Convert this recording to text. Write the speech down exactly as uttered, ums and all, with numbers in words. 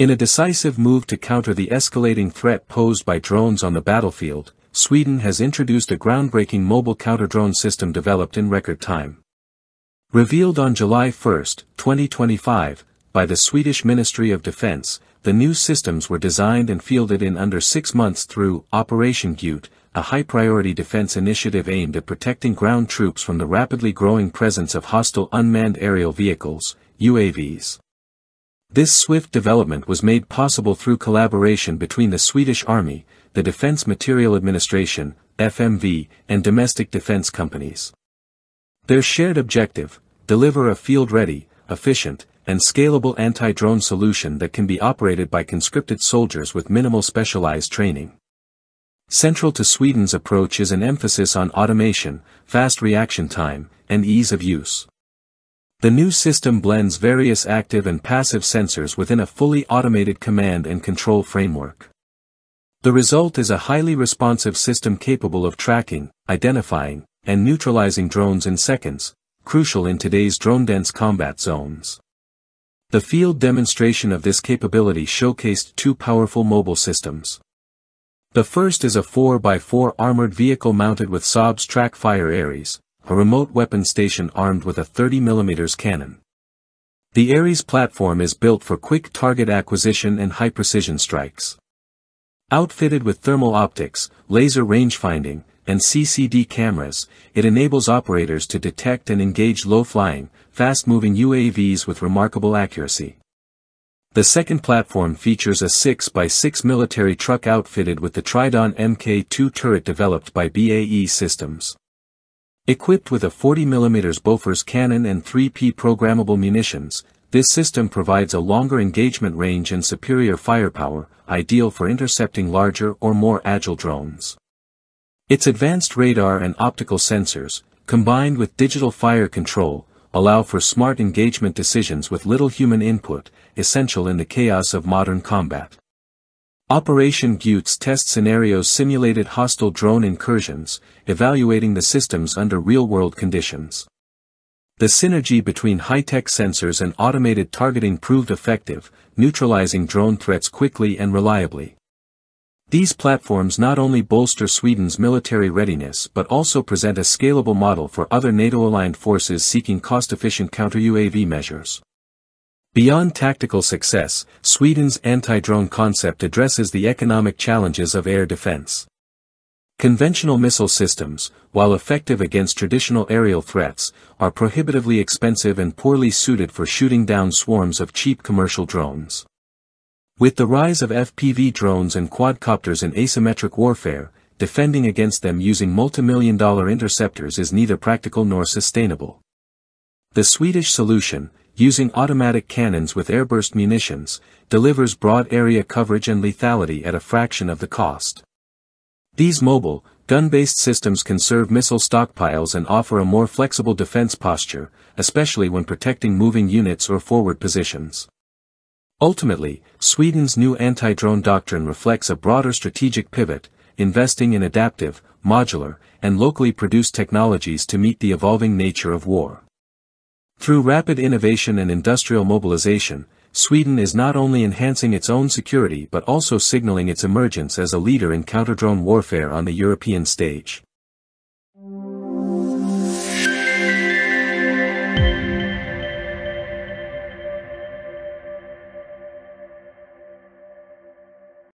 In a decisive move to counter the escalating threat posed by drones on the battlefield, Sweden has introduced a groundbreaking mobile counter-drone system developed in record time. Revealed on July first, twenty twenty-five, by the Swedish Ministry of Defense, the new systems were designed and fielded in under six months through Operation Gute, a high-priority defense initiative aimed at protecting ground troops from the rapidly growing presence of hostile unmanned aerial vehicles, U A Vs. This swift development was made possible through collaboration between the Swedish Army, the Defense Material Administration, F M V, and domestic defense companies. Their shared objective: deliver a field-ready, efficient, and scalable anti-drone solution that can be operated by conscripted soldiers with minimal specialized training. Central to Sweden's approach is an emphasis on automation, fast reaction time, and ease of use. The new system blends various active and passive sensors within a fully automated command and control framework. The result is a highly responsive system capable of tracking, identifying, and neutralizing drones in seconds, crucial in today's drone-dense combat zones. The field demonstration of this capability showcased two powerful mobile systems. The first is a four by four armored vehicle mounted with Saab's Trackfire Ares, a remote weapon station armed with a thirty millimeter cannon. The Ares platform is built for quick target acquisition and high-precision strikes. Outfitted with thermal optics, laser rangefinding, and C C D cameras, it enables operators to detect and engage low-flying, fast-moving U A Vs with remarkable accuracy. The second platform features a six by six military truck outfitted with the Tridon M K two turret developed by B A E Systems. Equipped with a forty millimeter Bofors cannon and three P programmable munitions, this system provides a longer engagement range and superior firepower, ideal for intercepting larger or more agile drones. Its advanced radar and optical sensors, combined with digital fire control, allow for smart engagement decisions with little human input, essential in the chaos of modern combat. Operation Gute's test scenarios simulated hostile drone incursions, evaluating the systems under real-world conditions. The synergy between high-tech sensors and automated targeting proved effective, neutralizing drone threats quickly and reliably. These platforms not only bolster Sweden's military readiness but also present a scalable model for other NATO-aligned forces seeking cost-efficient counter-U A V measures. Beyond tactical success, Sweden's anti-drone concept addresses the economic challenges of air defense. Conventional missile systems, while effective against traditional aerial threats, are prohibitively expensive and poorly suited for shooting down swarms of cheap commercial drones. With the rise of F P V drones and quadcopters in asymmetric warfare, defending against them using multimillion dollar interceptors is neither practical nor sustainable. The Swedish solution, using automatic cannons with airburst munitions, delivers broad area coverage and lethality at a fraction of the cost. These mobile, gun-based systems can serve missile stockpiles and offer a more flexible defense posture, especially when protecting moving units or forward positions. Ultimately, Sweden's new anti-drone doctrine reflects a broader strategic pivot, investing in adaptive, modular, and locally produced technologies to meet the evolving nature of war. Through rapid innovation and industrial mobilization, Sweden is not only enhancing its own security but also signaling its emergence as a leader in counter-drone warfare on the European stage.